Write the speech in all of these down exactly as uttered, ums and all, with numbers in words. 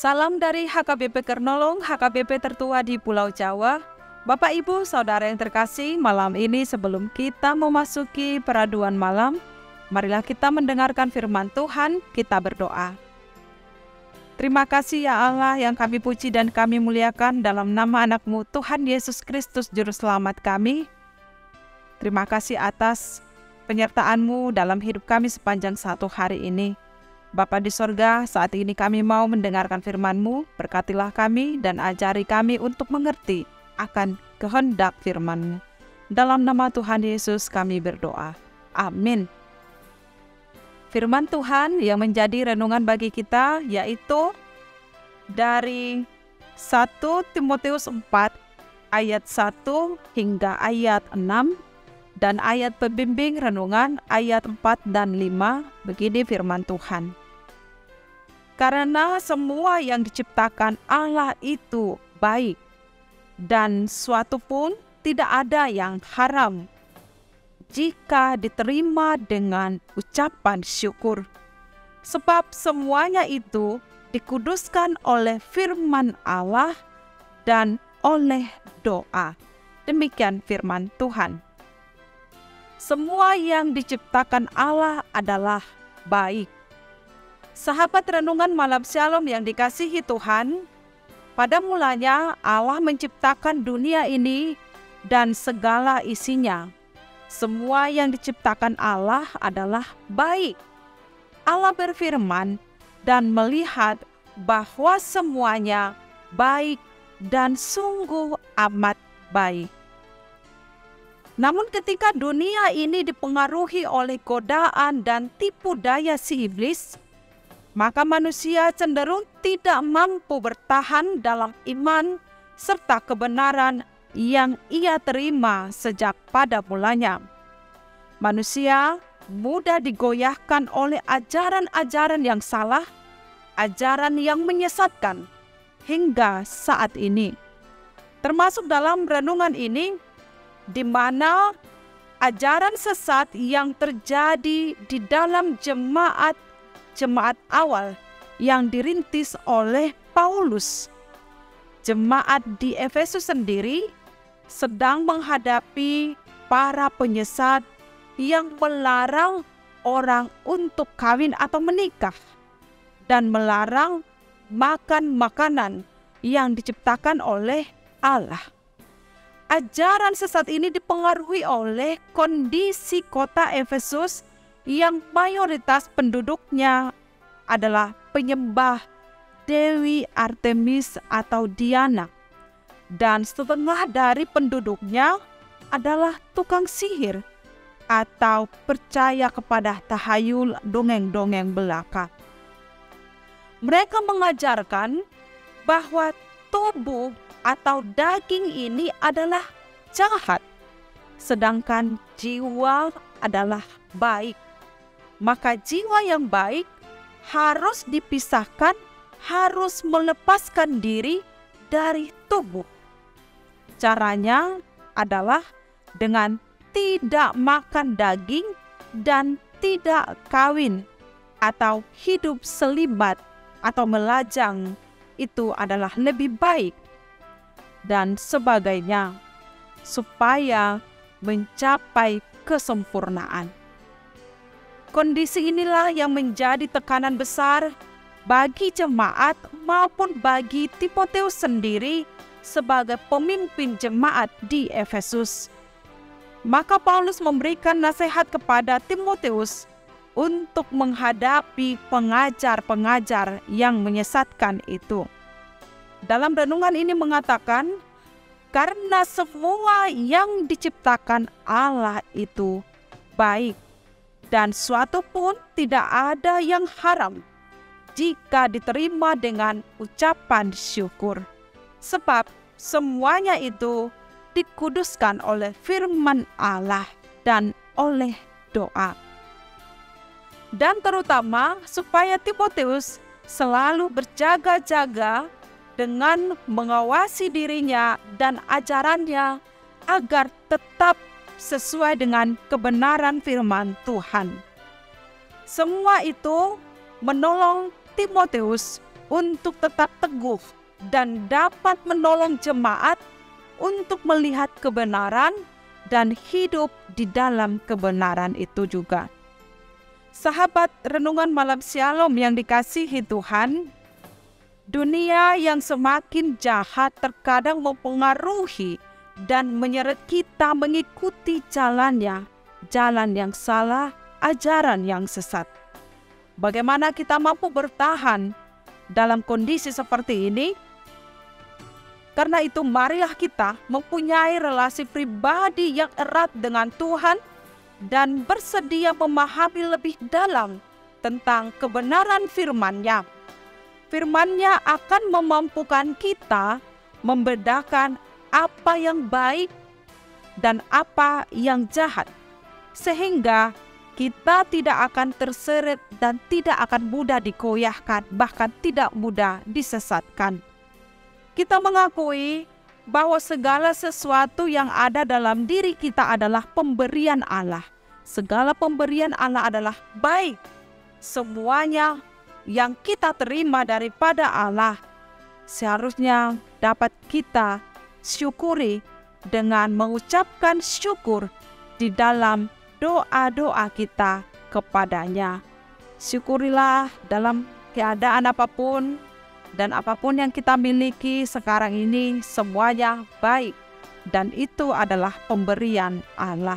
Salam dari H K B P Kernolong, H K B P tertua di Pulau Jawa. Bapak, Ibu, Saudara yang terkasih, malam ini sebelum kita memasuki peraduan malam, marilah kita mendengarkan firman Tuhan, kita berdoa. Terima kasih ya Allah yang kami puji dan kami muliakan dalam nama anak-Mu Tuhan Yesus Kristus Juru Selamat kami. Terima kasih atas penyertaan-Mu dalam hidup kami sepanjang satu hari ini. Bapa di sorga, saat ini kami mau mendengarkan firman-Mu, berkatilah kami dan ajari kami untuk mengerti akan kehendak firman-Mu. Dalam nama Tuhan Yesus kami berdoa. Amin. Firman Tuhan yang menjadi renungan bagi kita yaitu dari satu Timotius empat ayat satu hingga ayat enam dan ayat pembimbing renungan ayat empat dan lima. Begini firman Tuhan. Karena semua yang diciptakan Allah itu baik, dan suatu pun tidak ada yang haram, jika diterima dengan ucapan syukur. Sebab semuanya itu dikuduskan oleh firman Allah dan oleh doa. Demikian firman Tuhan. Semua yang diciptakan Allah adalah baik. Sahabat Renungan Malam Shalom yang dikasihi Tuhan, pada mulanya Allah menciptakan dunia ini dan segala isinya. Semua yang diciptakan Allah adalah baik. Allah berfirman dan melihat bahwa semuanya baik dan sungguh amat baik. Namun ketika dunia ini dipengaruhi oleh godaan dan tipu daya si iblis, maka manusia cenderung tidak mampu bertahan dalam iman serta kebenaran yang ia terima sejak pada mulanya. Manusia mudah digoyahkan oleh ajaran-ajaran yang salah, ajaran yang menyesatkan hingga saat ini. Termasuk dalam renungan ini, di mana ajaran sesat yang terjadi di dalam jemaat Jemaat awal yang dirintis oleh Paulus. Jemaat di Efesus sendiri sedang menghadapi para penyesat yang melarang orang untuk kawin atau menikah dan melarang makan makanan yang diciptakan oleh Allah. Ajaran sesat ini dipengaruhi oleh kondisi kota Efesus yang mayoritas penduduknya adalah penyembah Dewi Artemis atau Diana, dan setengah dari penduduknya adalah tukang sihir atau percaya kepada tahayul dongeng-dongeng belaka. Mereka mengajarkan bahwa tubuh atau daging ini adalah jahat, sedangkan jiwa adalah baik. Maka jiwa yang baik harus dipisahkan, harus melepaskan diri dari tubuh. Caranya adalah dengan tidak makan daging dan tidak kawin atau hidup selibat atau melajang. Itu adalah lebih baik dan sebagainya, supaya mencapai kesempurnaan. Kondisi inilah yang menjadi tekanan besar bagi jemaat maupun bagi Timotius sendiri sebagai pemimpin jemaat di Efesus. Maka Paulus memberikan nasihat kepada Timotius untuk menghadapi pengajar-pengajar yang menyesatkan itu. Dalam renungan ini mengatakan, karena semua yang diciptakan Allah itu baik, dan suatu pun tidak ada yang haram jika diterima dengan ucapan syukur. Sebab semuanya itu dikuduskan oleh firman Allah dan oleh doa. Dan terutama supaya Timotius selalu berjaga-jaga dengan mengawasi dirinya dan ajarannya agar tetap sesuai dengan kebenaran firman Tuhan. Semua itu menolong Timotius untuk tetap teguh dan dapat menolong jemaat untuk melihat kebenaran dan hidup di dalam kebenaran itu juga. Sahabat Renungan Malam Shalom yang dikasihi Tuhan, dunia yang semakin jahat terkadang mempengaruhi dan menyeret kita mengikuti jalannya, jalan yang salah, ajaran yang sesat. Bagaimana kita mampu bertahan dalam kondisi seperti ini? Karena itu marilah kita mempunyai relasi pribadi yang erat dengan Tuhan dan bersedia memahami lebih dalam tentang kebenaran firman-Nya. Firman-Nya akan memampukan kita membedakan apa yang baik dan apa yang jahat, sehingga kita tidak akan terseret dan tidak akan mudah digoyahkan, bahkan tidak mudah disesatkan. Kita mengakui bahwa segala sesuatu yang ada dalam diri kita adalah pemberian Allah. Segala pemberian Allah adalah baik, semuanya yang kita terima daripada Allah seharusnya dapat kita syukuri dengan mengucapkan syukur di dalam doa-doa kita kepadanya. Syukurilah dalam keadaan apapun dan apapun yang kita miliki sekarang ini, semuanya baik dan itu adalah pemberian Allah.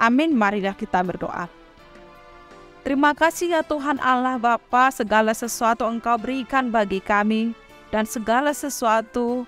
Amin, marilah kita berdoa. Terima kasih ya Tuhan Allah Bapa, segala sesuatu Engkau berikan bagi kami dan segala sesuatu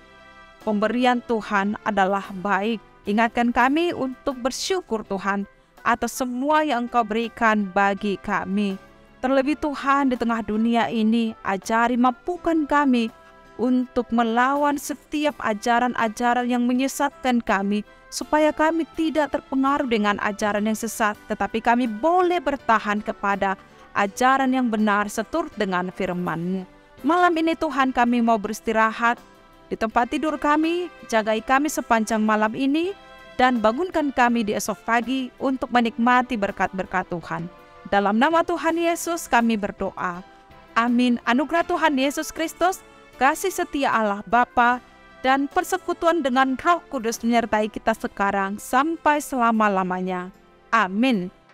pemberian Tuhan adalah baik. Ingatkan kami untuk bersyukur Tuhan atas semua yang Engkau berikan bagi kami. Terlebih Tuhan di tengah dunia ini, ajari mampukan kami untuk melawan setiap ajaran-ajaran yang menyesatkan kami, supaya kami tidak terpengaruh dengan ajaran yang sesat, tetapi kami boleh bertahan kepada ajaran yang benar seturut dengan firman-Mu. Malam ini Tuhan, kami mau beristirahat di tempat tidur kami, jagai kami sepanjang malam ini, dan bangunkan kami di esok pagi untuk menikmati berkat-berkat Tuhan. Dalam nama Tuhan Yesus kami berdoa. Amin. Anugerah Tuhan Yesus Kristus, kasih setia Allah Bapa, dan persekutuan dengan Roh Kudus menyertai kita sekarang sampai selama-lamanya. Amin.